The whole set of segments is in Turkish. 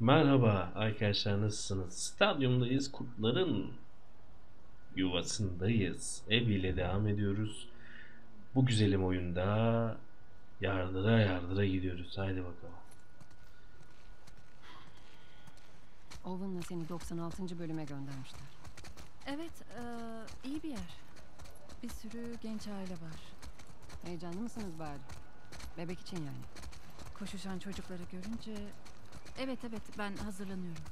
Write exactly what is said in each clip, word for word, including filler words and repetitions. Merhaba arkadaşlar, nasılsınız? Stadyumdayız, kurtların yuvasındayız. Abby ile devam ediyoruz. Bu güzelim oyunda yardıra yardıra gidiyoruz. Haydi bakalım. Owen'la seni doksan altıncı bölüme göndermişler. Evet, ee, iyi bir yer. Bir sürü genç aile var. Heyecanlı mısınız bari? Bebek için yani. Koşuşan çocukları görünce... Evet evet, ben hazırlanıyorum.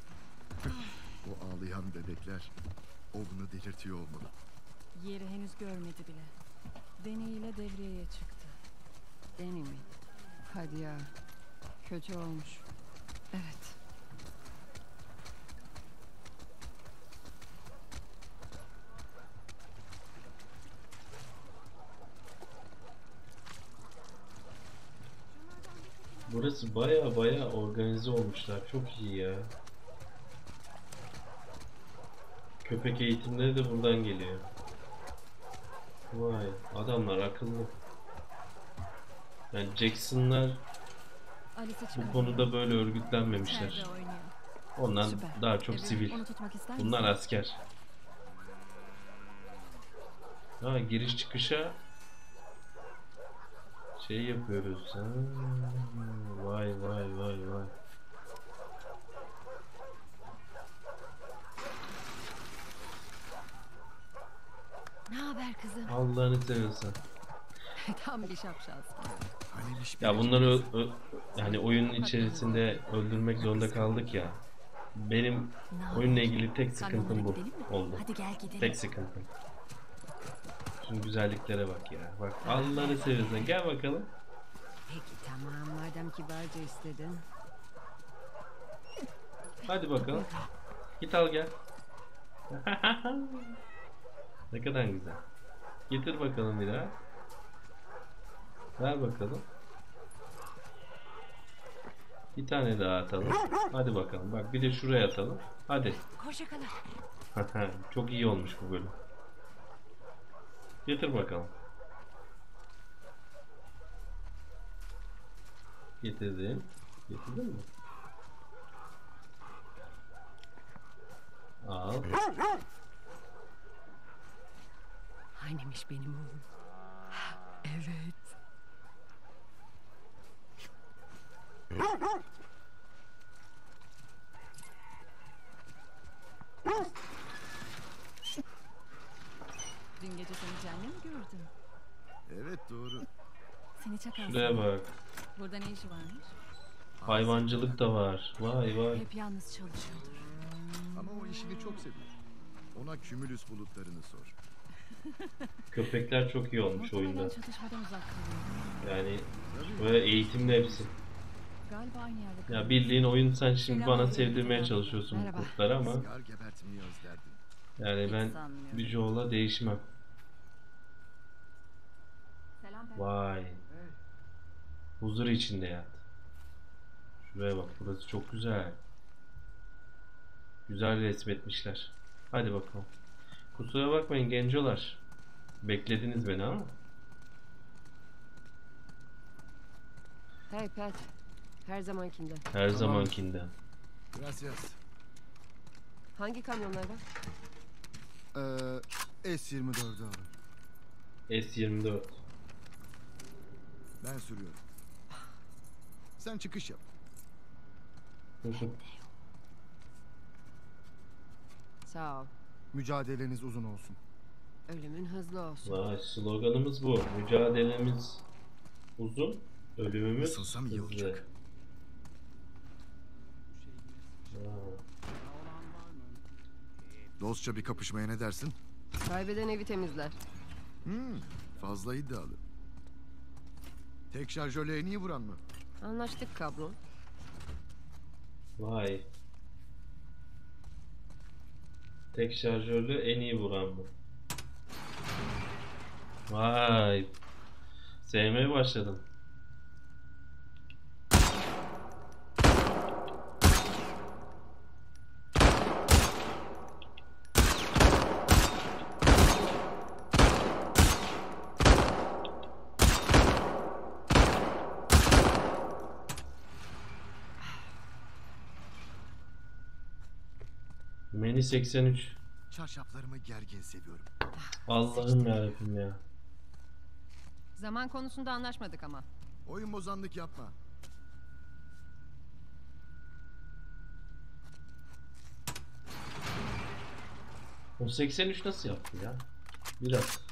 O ağlayan bebekler Owen'ı delirtiyor olmalı. Yeri henüz görmedi bile. Danny ile devreye çıktı. Danny mi? Hadi ya. Kötü olmuş. Evet. Burası baya baya organize olmuşlar. Çok iyi ya. Köpek eğitimleri de buradan geliyor. Vay, adamlar akıllı. Yani Jackson'lar bu konuda böyle örgütlenmemişler. Ondan süper. Daha çok sivil. Bunlar asker. Ha, giriş çıkışa şey yapıyoruz. Ha. Vay vay vay vay. Ne haber kızım? Allah'ını seviyorsan. Tam bir şapşal. Ya bunları yani oyunun içerisinde öldürmek zorunda kaldık ya. Benim oyunla ilgili tek sıkıntım bu oldu. Tek sıkıntım. Güzelliklere bak ya. Bak Allah'ını seversen gel bakalım. Peki tamam, madem kibarca istedin. Hadi bakalım. Git al gel. Ne kadar güzel. Getir bakalım bir daha. Ver bakalım. Bir tane daha atalım. Hadi bakalım. Bak bir de şuraya atalım. Hadi. Çok iyi olmuş bu bölüm. Getir bakalım. Getirdim. Getirdin mi? Al. Aynıymış benim oğlum. Evet. Dün gece seni canlı mı gördüm? Evet doğru. Seni çakarsın. Şuraya bak. Burada ne işi varmış? Hayvancılık da var. Vay vay. Hep yalnız çalışıyordur. Ama o işini çok seviyor. Ona kümülüs bulutlarını sor. Köpekler çok iyi olmuş oyunda. Yani böyle eğitimli hepsi. Ya bildiğin oyun, sen şimdi bana sevdirmeye çalışıyorsun bu kurtları ama. Yani ben bir Joel'a değişmem. Vay. Huzur içinde yat. Şuraya bak, burası çok güzel. Güzel resmetmişler. Hadi bakalım. Kusura bakmayın gencolar. Beklediniz beni ama. Hey Pat. Her zamankinden. Her zamankinden. Gracias. Hangi kamyonlardan? Ee, S yirmi dört abi. S yirmi dört. Ben sürüyorum. Sen çıkış yap. Sağ ol. Mücadeleniz uzun olsun. Ölümün hızlı olsun. Vay, sloganımız bu. Mücadelemiz uzun, ölümümüz hızlı. iyi olacak. Vay. Dostça bir kapışmaya ne dersin? Kaybeden evi temizler. Hmm, fazla iddialı. Tek şarjöle en iyi vuran mı? Anlaştık kablo. Vay. Tek şarjörlü en iyi vuran mı? Vay. Sevmeye başladım. seksen üç. Çarşaflarımı gergin seviyorum. Allah'ım yarabbim ya. Zaman konusunda anlaşmadık ama. Oyun bozanlık yapma. O seksen üç nasıl yaptı ya? Biraz.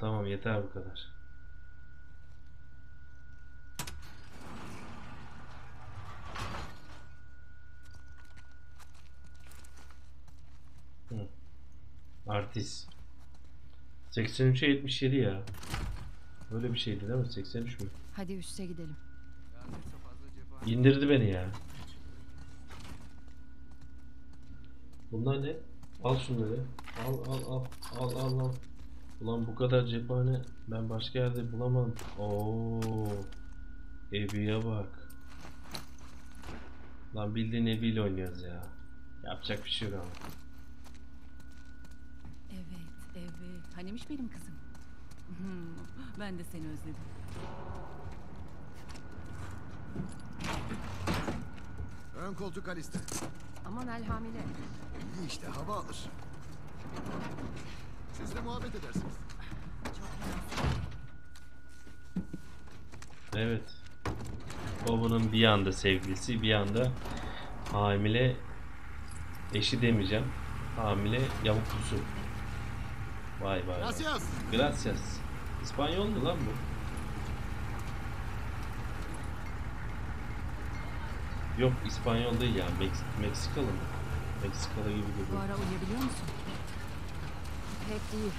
Tamam, yeter bu kadar. Hı. Artist. seksen üçe yetmiş yedi ya. Böyle bir şeydi değil mi? seksen üç mü? Hadi üste gidelim. İndirdi beni ya. Bunlar ne? Al şunları. Al al al al al al. Ulan bu kadar cephane ben başka yerde bulamadım. Oo, Abby'ye bak. Lan bildiğin Abby ile oynuyoruz ya. Yapacak bir şey yok ama. Evet, evet. Hanemiş benim kızım. Hmm, ben de seni özledim. Ön koltuk Alice'de. Aman elhamile. İyi işte, hava alır. Siz de muhabbet edersiniz. Evet. Babanın bir anda sevgilisi, bir anda hamile eşi demeyeceğim. Hamile yavuklusu. Vay vay. Gracias. Gracias. İspanyol mu lan bu? Yok, İspanyol değil ya. Meks Meksikalı mı? Meksikalı gibi görünüyor. Bu ara uyuyabiliyor musun? Pek değil.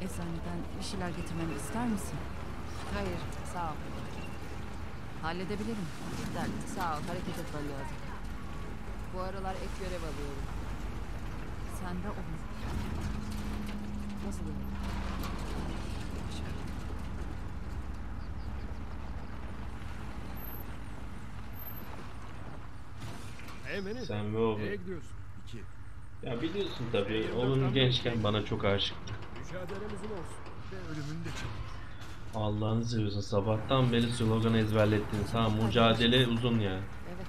Eczaneden bir şeyler getirmemi ister misin? Hayır, sağ ol. Halledebilirim. Gider, sağ ol. Hareket etmem lazım. Bu aralar ek görev alıyorum. Sende olur. Nasıl olur? Şöyle. Sen ne olur? Nereye gidiyorsun? İki. Ya biliyorsun tabii, onun gençken bana çok aşıktı. Allah'ını seviyorsun, sabahtan beri sloganı ezberlettin. Ha, mücadele uzun ya. Evet.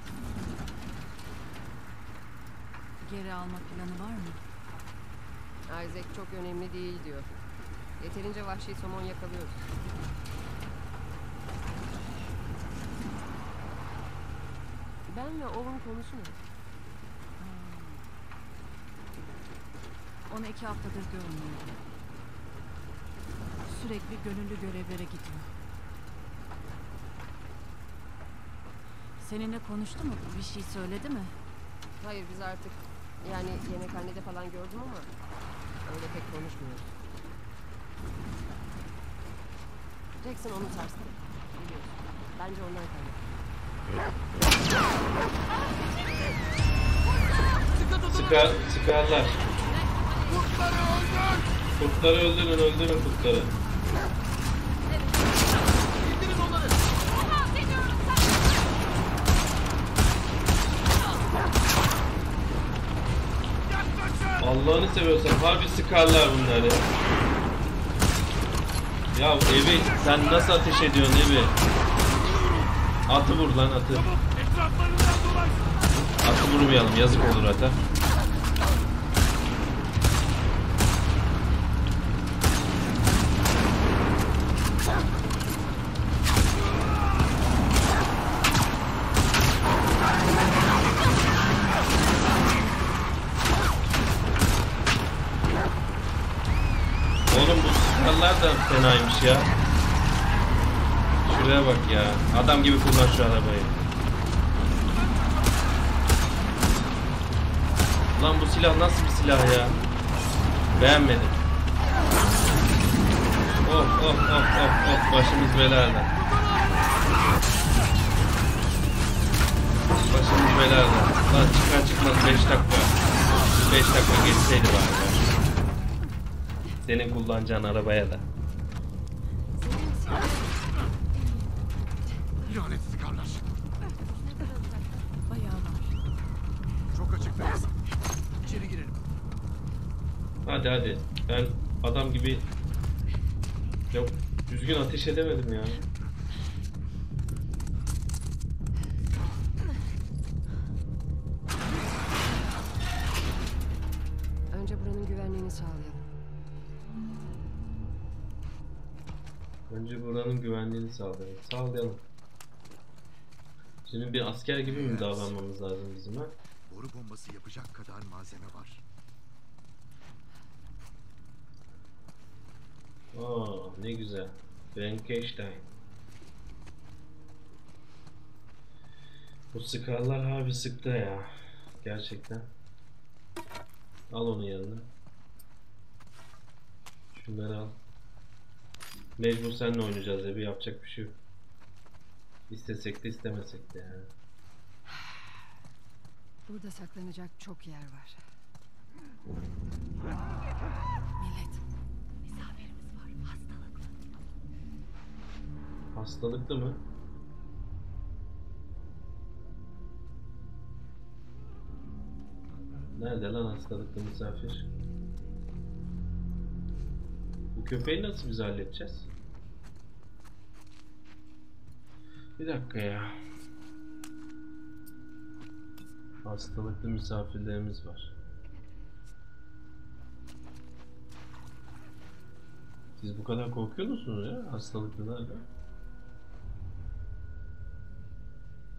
Geri alma planı var mı? Isaac çok önemli değil diyor. Yeterince vahşi somon yakalıyoruz. Benle Owen konusu ne? Onu iki haftadır görmüyorum. Sürekli gönüllü görevlere gidiyor. Seninle konuştu mu? Bir şey söyledi mi? Hayır, biz artık yani yemekhanede falan gördüm ama öyle pek konuşmuyoruz. Jackson onu sarstı. Bence ondan kaynaklı. Çıkar, çıkarlar. Kurtları öldürün! Kurtları öldürün, öldürün kurtları. İndirin onları! Tamam, geliyorum sana! Allah'ını seviyorsan harbi sıkarlar bunları. Ya Abby, sen nasıl ateş ediyorsun Abby? Atı vur lan, atı. Atı vurmayalım, yazık olur ata. sakallar da fenaymış ya. Şuraya bak ya. Adam gibi kullan şu arabayı. Lan bu silah nasıl bir silah ya? Beğenmedim. Of of of of of, başımız belada. Başımız belada. Lan çıkar çıkmaz beş dakika. beş dakika geçseydi bari. Senin kullanacağın arabaya da. İhanetli karlar. Bayağı var. Çok açıktayız. İçeri girelim. Hadi hadi. Ben adam gibi... Yok, düzgün ateş edemedim ya. Önce buranın güvenliğini sağlayalım. Önce buranın güvenliğini sağlayalım. Sağlayalım. Şimdi bir asker gibi mi davranmamız lazım bizim ha? Boru bombası yapacak kadar malzeme var. Aa, ne güzel. Frankenstein. Bu sıkarlar harbi sıktı ya. Gerçekten. Al onu yanına. Şunları al. Mecbur seninle oynayacağız ya, bir yapacak bir şey yok. İstesek de istemesek de yani. Burada saklanacak çok yer var. Millet, misafirimiz var, hastalıklı. Hastalıklı mı? Nerede lan hastalıklı misafir? Bu köpeği nasıl biz halledeceğiz? Bir dakika ya. Hastalıklı misafirlerimiz var. Siz bu kadar korkuyor musunuz ya hastalıklılarla?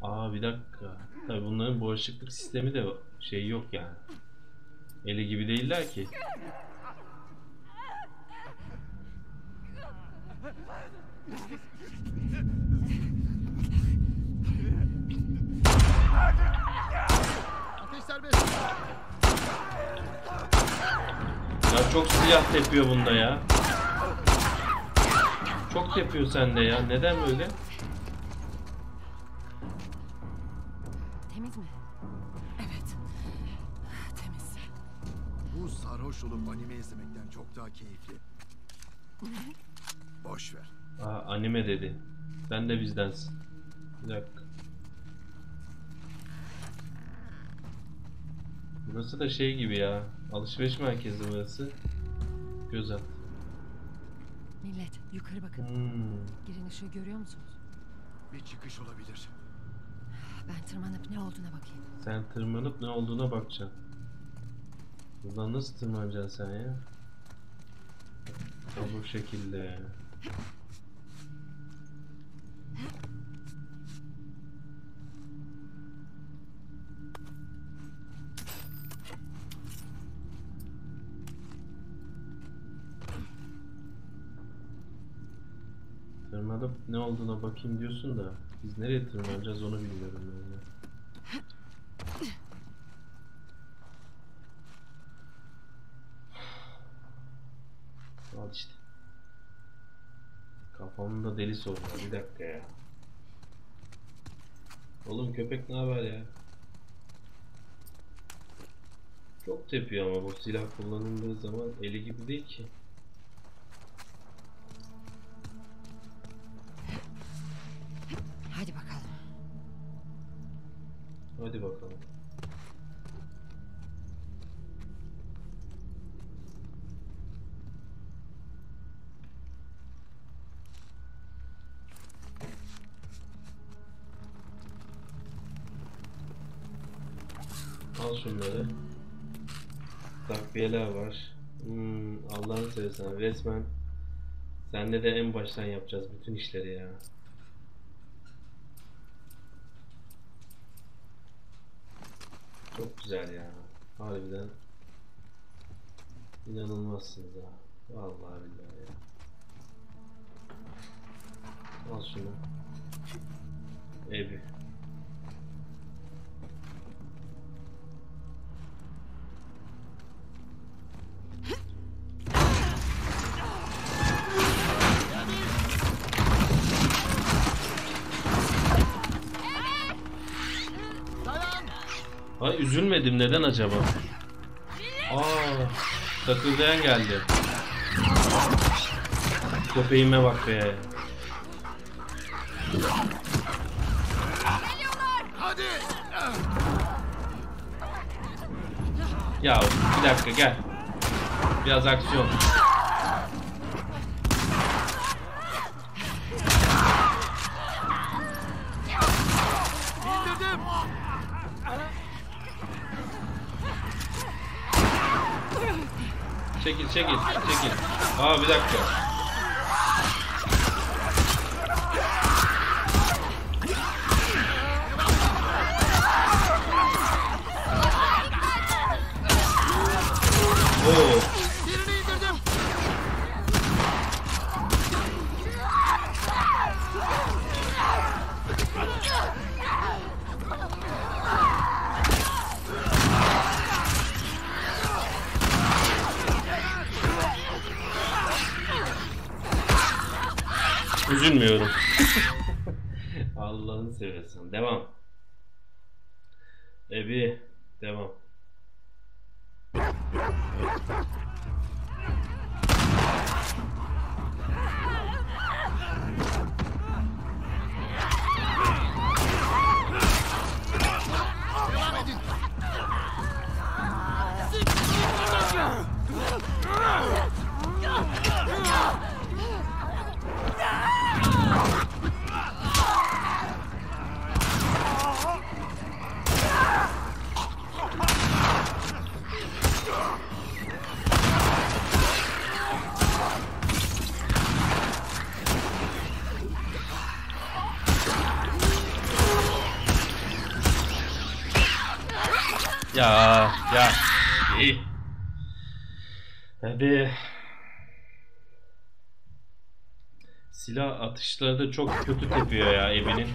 Aa, bir dakika. Tabii bunların bağışıklık sistemi de şey yok yani. Eli gibi değiller ki. Ya çok silah tepiyor bunda ya. Çok tepiyor sende ya. Neden böyle? Temiz mi? Evet. Temiz. Bu sarhoş olup anime izlemekten çok daha keyifli. Boş ver. Aa, anime dedi. Sen de bizdensin. Bir dakika. Burası da şey gibi ya. Alışveriş merkezi burası. Göz at. Millet, yukarı bakın. Hmm. Girinişi görüyor musunuz? Bir çıkış olabilir. Ben tırmanıp ne olduğuna bakayım. Sen tırmanıp ne olduğuna bakacaksın. Buradan nasıl tırmanacaksın sen ya? Bu şekilde. Tırmanıp ne olduğuna bakayım diyorsun da biz nereye tırmanacağız onu bilmiyorum yani. Al işte. Kafamda deli soru. Bir dakika ya. Oğlum köpek ne haber ya? Çok tepiyor ama bu silah kullanıldığı zaman eli gibi değil ki. Hadi bakalım. Hadi bakalım. Al şunları. Takviyeler var. Hmm, Allah'ını seversen resmen sende de en baştan yapacağız bütün işleri ya. Çok güzel ya. Harbiden inanılmazsınız ha. Vallahi billahi ya. Al şunu. Abby. Ay üzülmedim neden acaba? Aa, takıldayan geldi. Köpeğime bak be. Ya bir dakika gel. Biraz aksiyon. Çekil çekil çekil. Aa bir dakika. Oo. Üzülmüyorum. Allah'ını seversen. Devam. Abby. Devam. Ya ya iyi. Abi silah atışları da çok kötü tepiyor ya Abby'nin.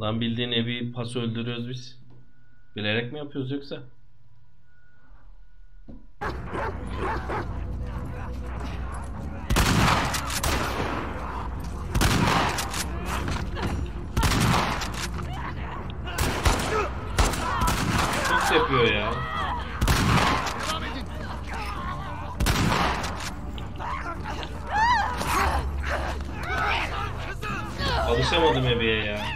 Lan bildiğin Abby'yi pas öldürüyoruz biz. Bilerek mi yapıyoruz yoksa? Çok yapıyor ya. Alışamadım Abby'ye ya.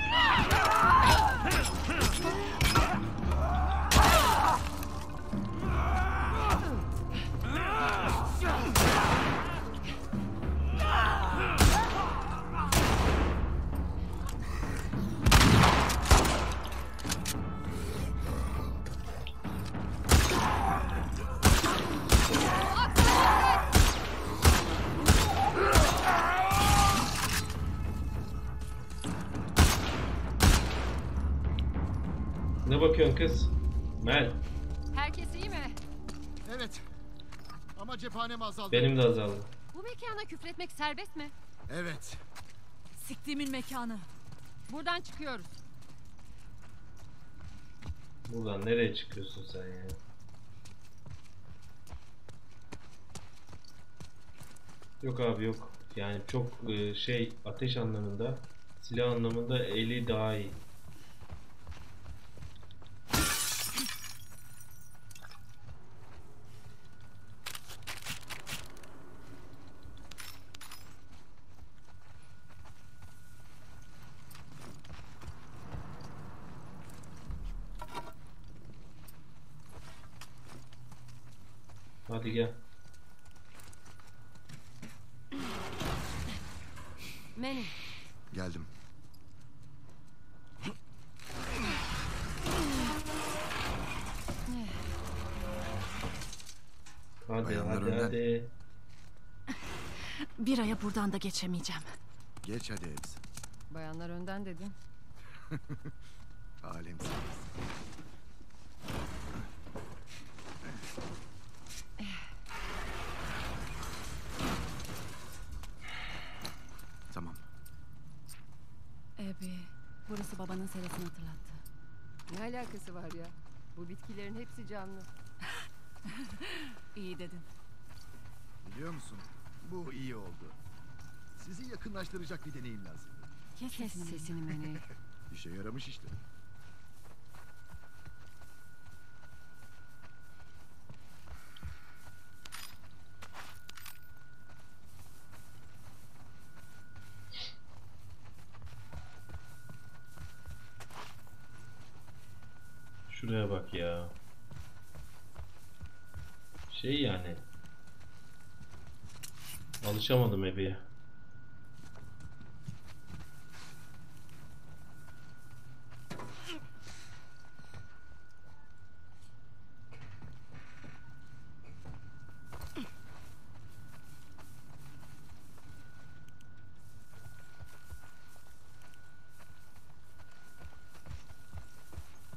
Ne bakıyorsun kız? Mel. Herkes iyi mi? Evet. Ama cephanem azaldı. Benim de azaldı. Bu mekana küfretmek serbest mi? Evet. Siktiğimin mekanı. Buradan çıkıyoruz. Buradan nereye çıkıyorsun sen ya? Yok abi yok. Yani çok şey ateş anlamında, silah anlamında Ellie daha iyi. Hadi gel. Many. Geldim. Hadi bayanlar, hadi önden. Hadi. Bir aya buradan da geçemeyeceğim. Geç hadi hepsi. Bayanlar önden dedin. Alemsiniz. Tamam. Abby, burası babanın seresini hatırlattı. Ne alakası var ya? Bu bitkilerin hepsi canlı. İyi dedin. Biliyor musun? Bu iyi oldu. Sizi yakınlaştıracak bir deneyim lazım. Kes, Kes sesini, sesini Mene. İşe yaramış işte. Şuraya bak ya. Şey yani. Alışamadım Abby'ye.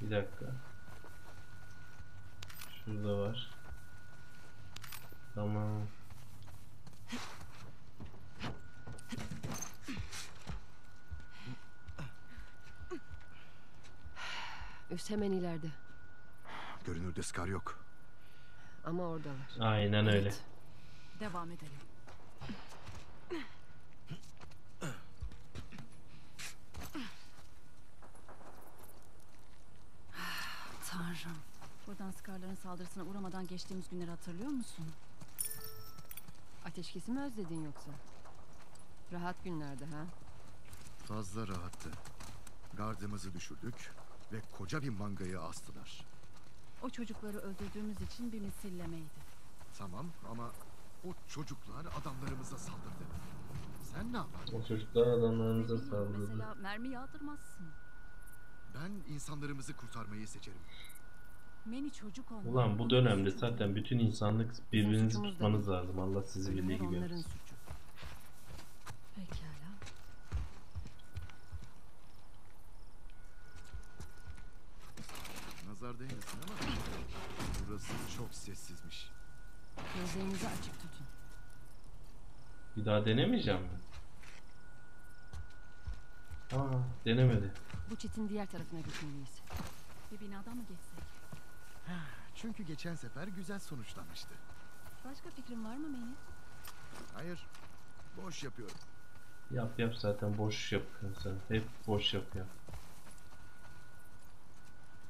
Bir dakika. Şurada var. Tamam. Üst hemen ileride. Görünürde skar yok. Ama orada var. Aynen öyle. Evet. Devam edelim. Tanrım. Buradan skarların saldırısına uğramadan geçtiğimiz günleri hatırlıyor musun? Ateşkesi mi özledin yoksa? Rahat günlerde ha? Fazla rahattı. Gardımızı düşürdük ve koca bir mangayı astılar. O çocukları öldürdüğümüz için bir misillemeydi. Tamam ama o çocuklar adamlarımıza saldırdı. Sen ne yapardın? O çocuklar adamlarımıza saldırdı. Mesela mermi yağdırmazsın. Ben insanlarımızı kurtarmayı seçerim. Ulan bu dönemde zaten bütün insanlık birbirinizi tutmanız lazım. Allah sizi birliği gibi yapsın. Nazar değmesin ama burası çok sessizmiş. Gözlerinizi açık tutun. Bir daha denemeyeceğim mi? Aa, denemedi. Bu çitin diğer tarafına gitmeliyiz. Bir binadan mı geçsek? Çünkü geçen sefer güzel sonuçlanmıştı. Başka fikrin var mı Mene? Hayır. Boş yapıyorum. Yap yap, zaten boş yapıyorsun sen. Hep boş yap yap.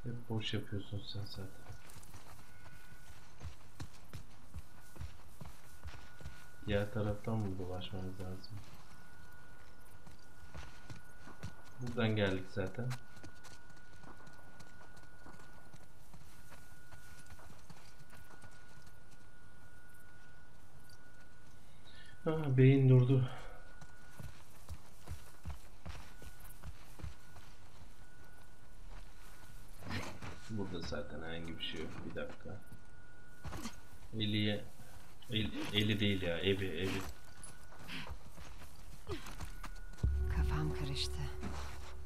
Hep boş yapıyorsun sen zaten. Diğer taraftan mı dolaşmamız lazım? Buradan geldik zaten. Ha, beyin durdu. Burada zaten herhangi bir şey yok. Bir dakika. Ellie'ye... El, Ellie değil ya. Abby, Abby. Kafam karıştı.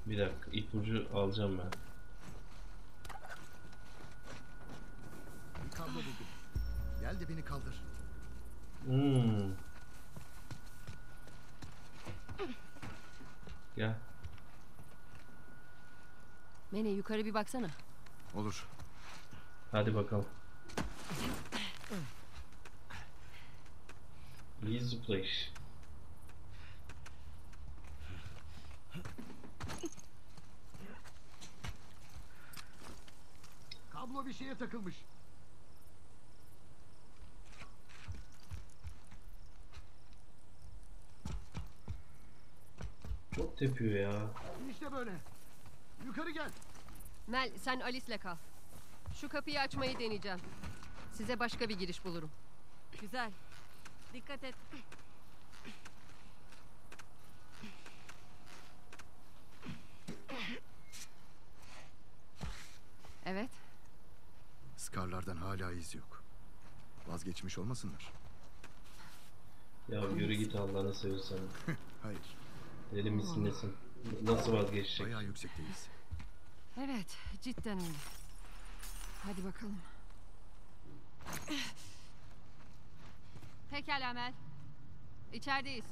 Bir dakika. İpucu alacağım ben. Bir kablo buldum. Gel de beni kaldır. Hmm. Gel. Mene yukarı bir baksana. Olur. Hadi bakalım. İyi zıplayış. Kablo bir şeye takılmış. Çok tepiyor ya. İşte böyle. Yukarı gel. Mel, sen Alice'le kal. Şu kapıyı açmayı deneyeceğim. Size başka bir giriş bulurum. Güzel. Dikkat et. Evet. Scarlardan hala iz yok. Vazgeçmiş olmasınlar. Ya yürü git Allah'ını seversen. Hayır. Deli misin nesin? Nasıl vazgeçecek? Bayağı yüksekteyiz. Evet, cidden öyle. Hadi bakalım. Pekala Mel. İçerideyiz.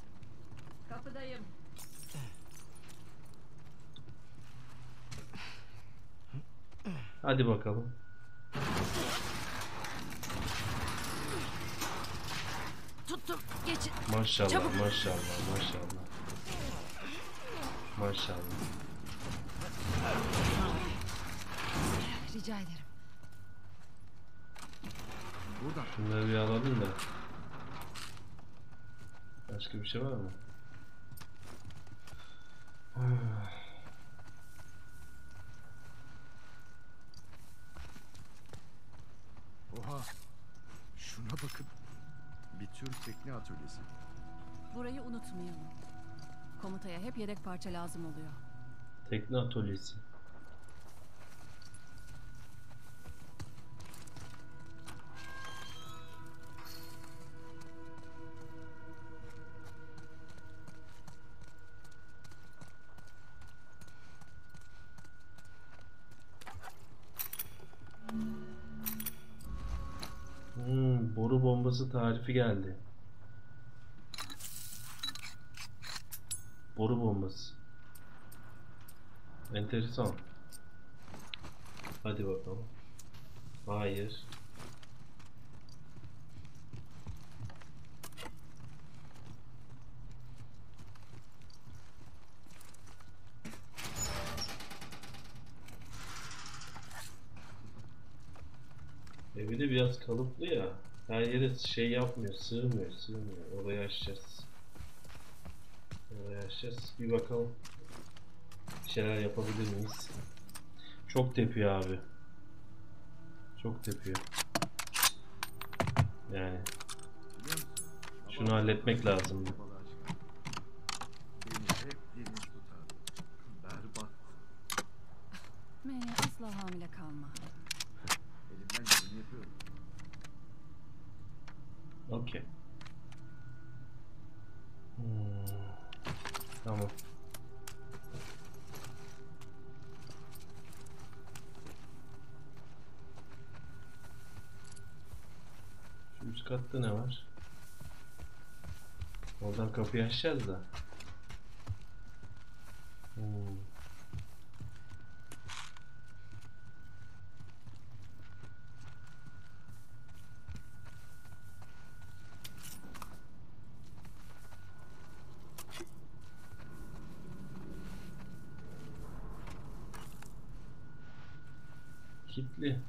Kapıdayım. Hadi bakalım. Tuttum, geçin. Maşallah, çabuk. maşallah, maşallah. Maşallah. Rica ederim. Buradan. Şunları bir alalım da. Başka bir şey var mı? Oha. Şuna bakın. Bir tür tekne atölyesi. Burayı unutmayalım. Komutaya hep yedek parça lazım oluyor. Tekne atölyesi. Bombası tarifi geldi. Boru bombası. Enteresan. Hadi bakalım. Hayır. Evi de biraz kalıplı ya. Her yere şey yapmıyor, sığmıyor, sığmıyor. Orayı açacağız. Orayı açacağız. Bir bakalım. Bir şeyler yapabilir miyiz? Çok tepiyor abi. Çok tepiyor. Yani. Şunu halletmek lazım. Beni asla hamile kalma. Elimden geleni yapıyorum. Okey. Hmm. Tamam. Şu üst katta ne var? Oradan kapıyı açacağız da. Hmm. Kitli.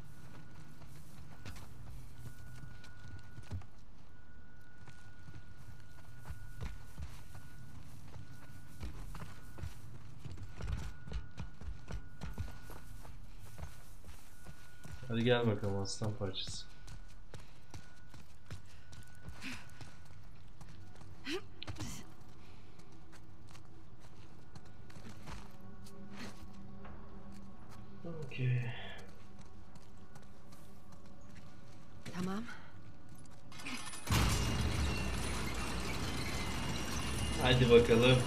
Hadi gel bakalım aslan parçası. Okay. Tamam. Hadi bakalım.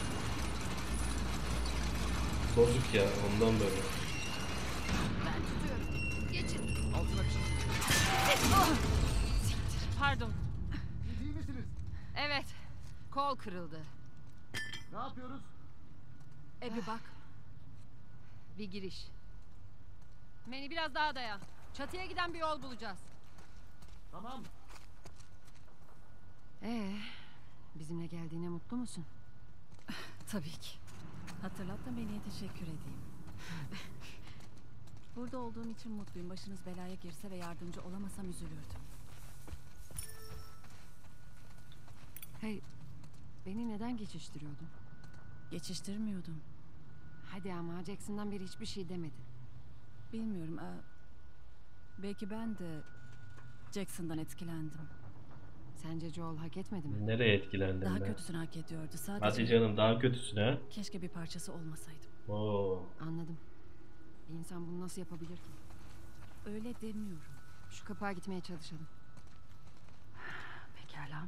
Bozuk ya, ondan böyle. Ben tutuyorum. Geçin. Altına çıkın. Pardon. İyi misiniz? Evet. Kol kırıldı. Ne yapıyoruz? Abby bak. Bir giriş. Beni biraz daha dayan. Çatıya giden bir yol bulacağız. Tamam. Ee, bizimle geldiğine mutlu musun? Tabii ki. Hatırlat da beni teşekkür edeyim. Burada olduğum için mutluyum. Başınız belaya girse ve yardımcı olamasam üzülürdüm. Hey, beni neden geçiştiriyordun? Geçiştirmiyordum. Hadi ama Jackson'dan beri hiçbir şey demedin. Bilmiyorum. Belki ben de Jackson'dan etkilendim. Sence Joel hak etmedi mi? Nereye etkilendim daha ben? Daha kötüsünü hak ediyordu sadece. Hadi canım, daha kötüsüne. Keşke bir parçası olmasaydım. Oo. Anladım. Bir insan bunu nasıl yapabilir ki? Öyle demiyorum. Şu kapağa gitmeye çalışalım. Pekala.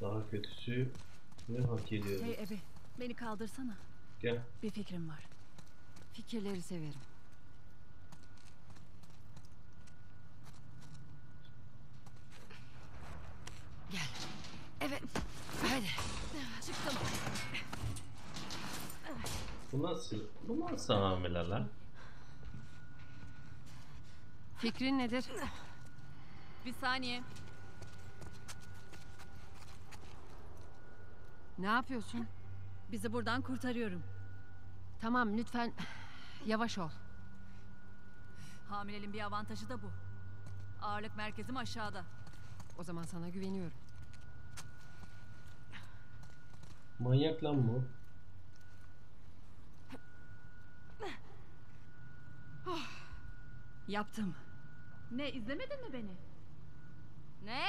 Daha kötüsü ne hak ediyordu? Hey Abby, beni kaldırsana. Gel. Bir fikrim var. Fikirleri severim. Gel. Evet. Hadi. Çıktım. Bu nasıl? Bu nasıl hamile lan? Fikrin nedir? Bir saniye. Ne yapıyorsun? Bizi buradan kurtarıyorum. Tamam, lütfen yavaş ol. Hamilenin bir avantajı da bu. Ağırlık merkezim aşağıda. O zaman sana güveniyorum. Manyak lan bu. Oh, yaptım. Ne, izlemedin mi beni? Ne?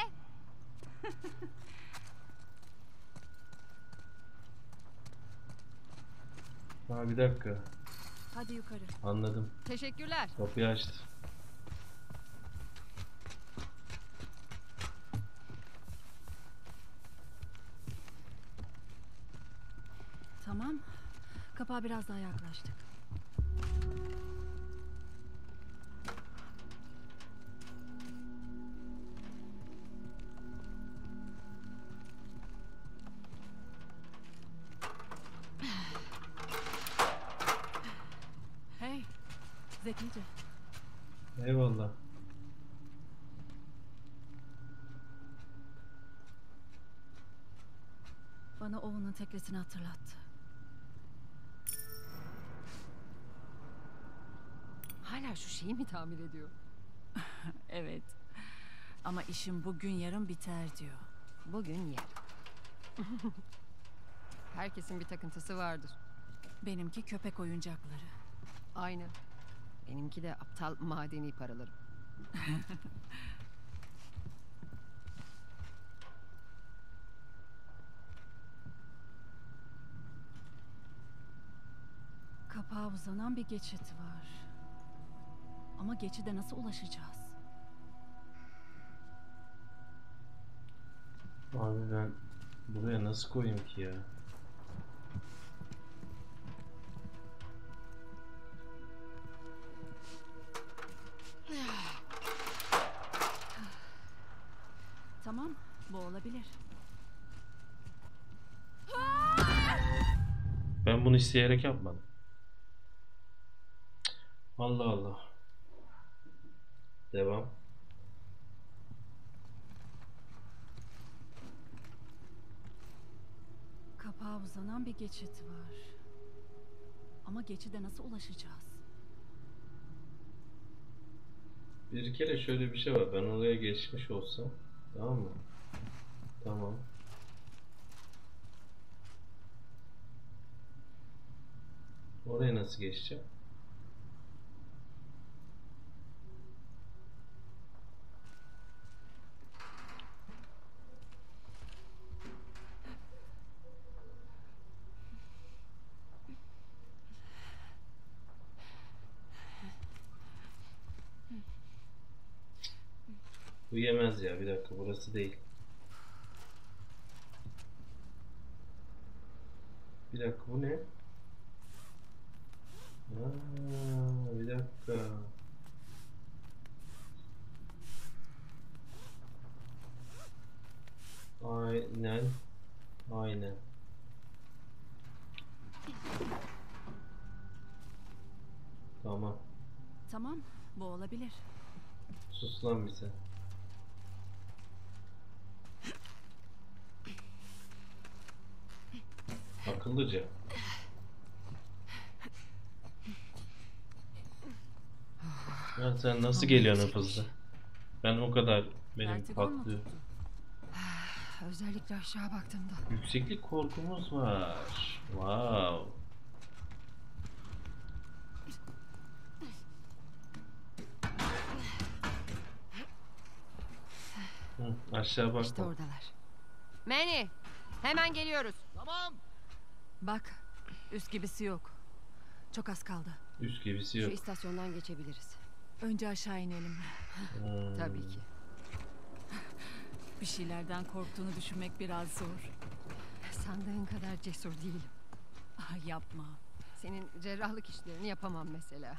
Ha, bir dakika. Hadi yukarı. Anladım. Teşekkürler. Kapıyı açtı. Tamam. Kapağa biraz daha yaklaştık. Zekice. Eyvallah. Bana Owen'ın teknesini hatırlattı. Hala şu şeyi mi tamir ediyor? Evet. Ama işim bugün yarın biter diyor. Bugün yarın. Herkesin bir takıntısı vardır. Benimki köpek oyuncakları. Aynen. Benimki de aptal madeni paralarım. Kapağa uzanan bir geçit var. Ama geçide nasıl ulaşacağız? Abi ben buraya nasıl koyayım ki ya? Tamam, bu olabilir. Ben bunu isteyerek yapmadım. Allah Allah. Devam. Kapağa uzanan bir geçit var. Ama geçide nasıl ulaşacağız? Bir kere şöyle bir şey var. Ben oraya geçmiş olsam, tamam mı? Tamam. Oraya nasıl geçeceğim? Yemez ya, bir dakika, burası değil. Bir dakika, bu ne? Aa, bir dakika. Aynen. Aynen. Tamam. Tamam, bu olabilir. Sus lan bize. Akıllıca. Ya sen nasıl geliyorsun hızlı? Ben o kadar benim patlıyor. Özellikle aşağı baktığımda. Yükseklik korkumuz var. Wow. Hı, aşağı bak. İşte oradalar. Manny, hemen geliyoruz. Tamam. Bak, üst gibisi yok. Çok az kaldı. Üst gibisi yok. Şu istasyondan geçebiliriz. Önce aşağı inelim. Hmm. Tabii ki. Bir şeylerden korktuğunu düşünmek biraz zor. Sandığın kadar cesur değilim. Ah, yapma. Senin cerrahlık işlerini yapamam mesela.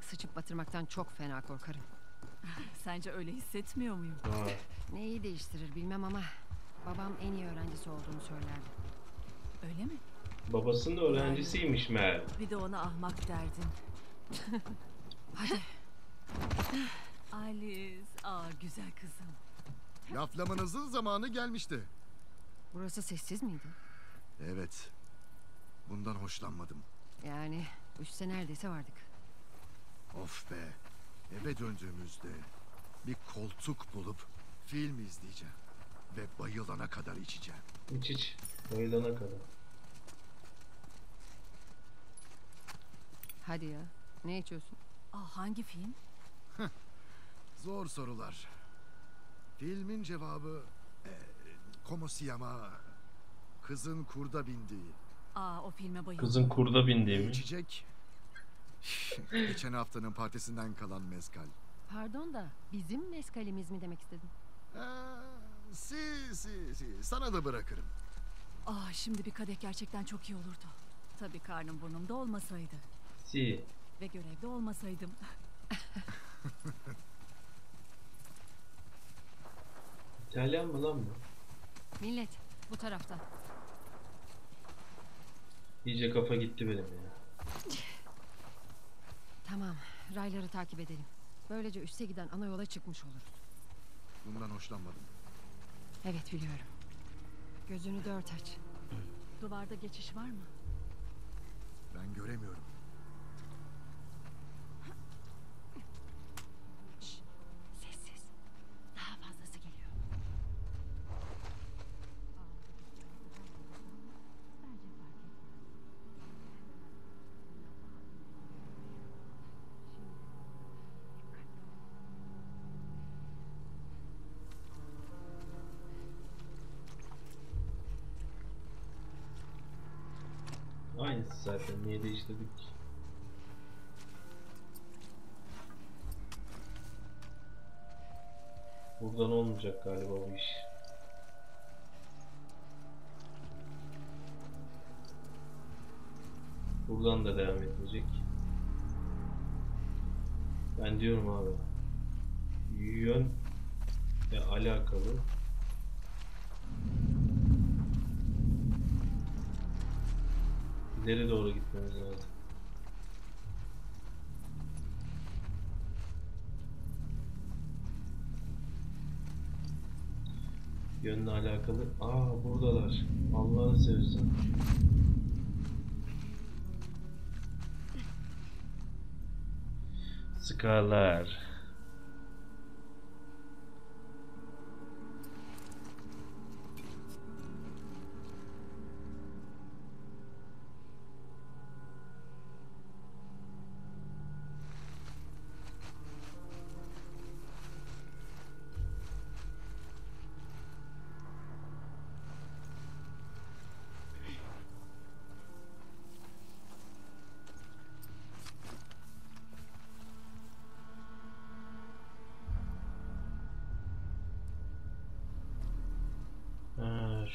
Sıçıp batırmaktan çok fena korkarım. Sence öyle hissetmiyor muyum? Aa. Neyi değiştirir bilmem ama babam en iyi öğrencisi olduğunu söylerdi. Öyle mi? Babasının da öğrencisiymiş meğer. Bir de ona ahmak derdin. Hadi. Alice, aa güzel kızım. Laflamanızın zamanı gelmişti. Burası sessiz miydi? Evet. Bundan hoşlanmadım. Yani üçte neredeyse vardık. Of be. Eve döndüğümüzde bir koltuk bulup film izleyeceğim. Ve bayılana kadar içeceğim. İç iç. Bayılana kadar. Hadi ya. Ne içiyorsun? Aa, hangi film? Zor sorular. Filmin cevabı... E, Komosiyama. Kızın kurda bindiği. Aa, o filme bayıldım. Kızın kurda bindiği mi? İçecek. Geçen haftanın partisinden kalan mezkal. Pardon da bizim mezkalimiz mi demek istedim? Ee, si si si. Sana da bırakırım. Aa, şimdi bir kadeh gerçekten çok iyi olurdu. Tabii karnım burnumda olmasaydı. Si. Ve görevde olmasaydım. İtalyan mı lan bu? Millet bu taraftan. İyice kafa gitti benim ya. Tamam, rayları takip edelim. Böylece üste giden ana yola çıkmış oluruz. Bundan hoşlanmadım. Evet biliyorum. Gözünü dört aç. Duvarda geçiş var mı? Ben göremiyorum. Şşş, sessiz. Daha fazlası geliyor. Aynısı zaten, niye değiştirdik ki? Buradan olmayacak galiba bu iş. Buradan da devam etmeyecek. Ben diyorum abi, yönle alakalı. Nereye doğru gitmemiz lazım? Yönle alakalı. Aa, buradalar. Allah'ını seversen. Skalar.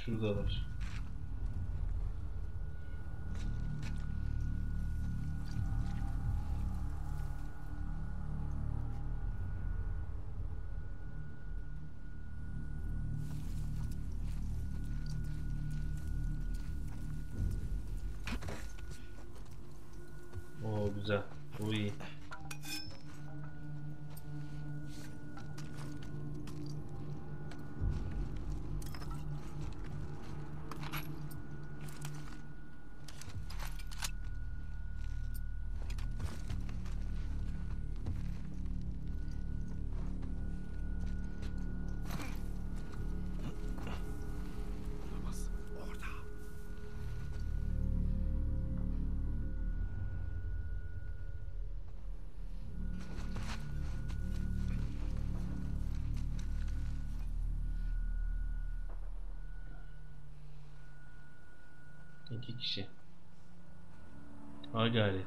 Şuradalar. Oo güzel. Bu iyi. İki kişi. Ha gayret.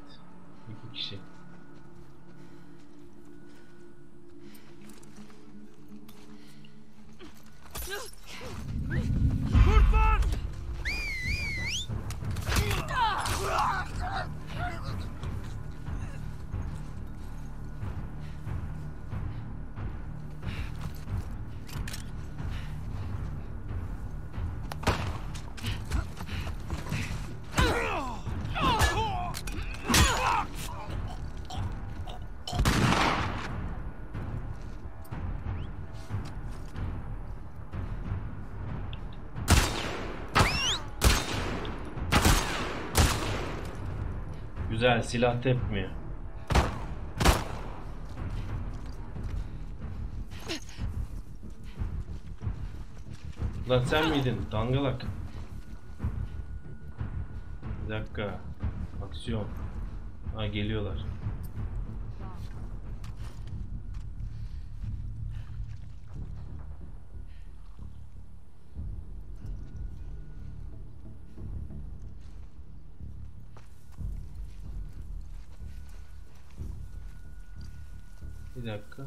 İki kişi. Kurtlar! Güzel, silah tepmiyor. Lan sen miydin dangalak? Bir dakika. Aksiyon. Ha geliyorlar. Bir dakika.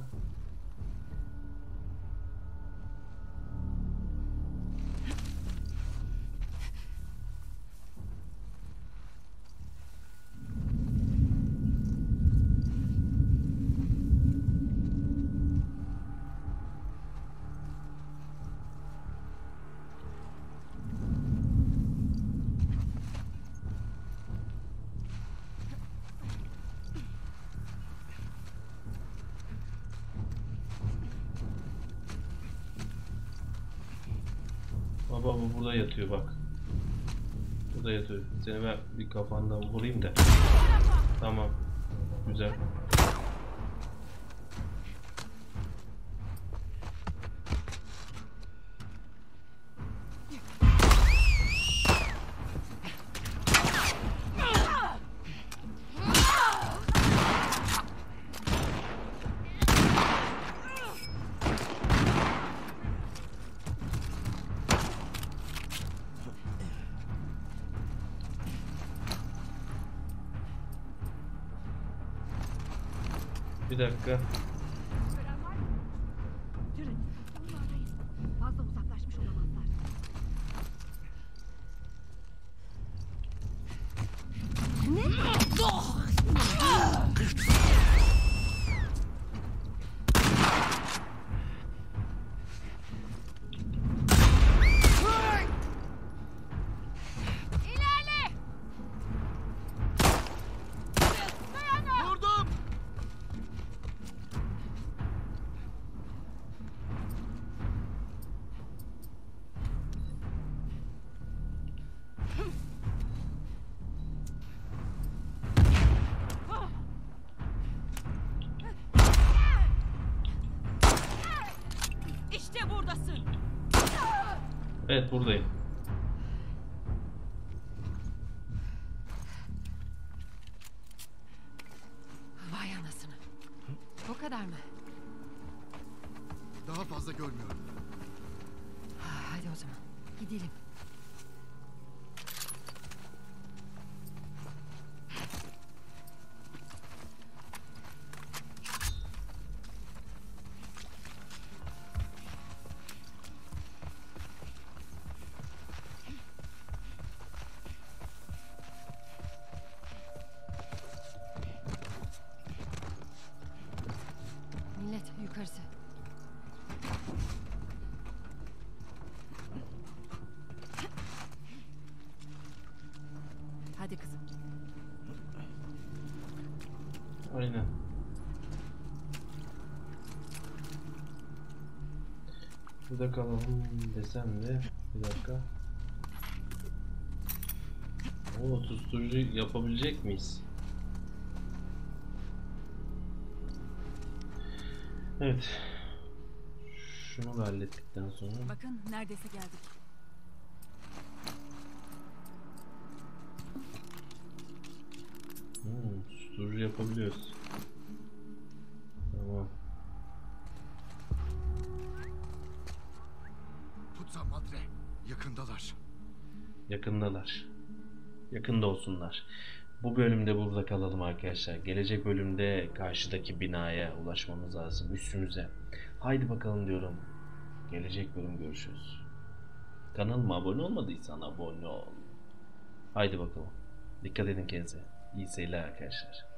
Baba bu burada yatıyor bak. Burada yatıyor. Seni ben bir kafandan vurayım da. Tamam. Güzel. Bir dakika. Fazla uzaklaşmış olamazlar. Evet buradayım. Vay anasını. O kadar mı? Daha fazla görmüyorum. Hadi o zaman gidelim. Yukarısı. Hadi kızım. Aynen. Burada kalalım desem de bir dakika. O susturucu yapabilecek miyiz? Evet. Şunu da hallettikten sonra. Bakın neredeyse geldik. Hmm, susturucu yapabiliyoruz. Tamam. Tutsa madre, yakındalar. Yakındalar. yakında olsunlar. Bu bölümde burada kalalım arkadaşlar. Gelecek bölümde karşıdaki binaya ulaşmamız lazım, üstümüze. Haydi bakalım diyorum. Gelecek bölüm görüşürüz. Kanalıma abone olmadıysan abone ol. Haydi bakalım. Dikkat edin kendinize. İyi seyirler arkadaşlar.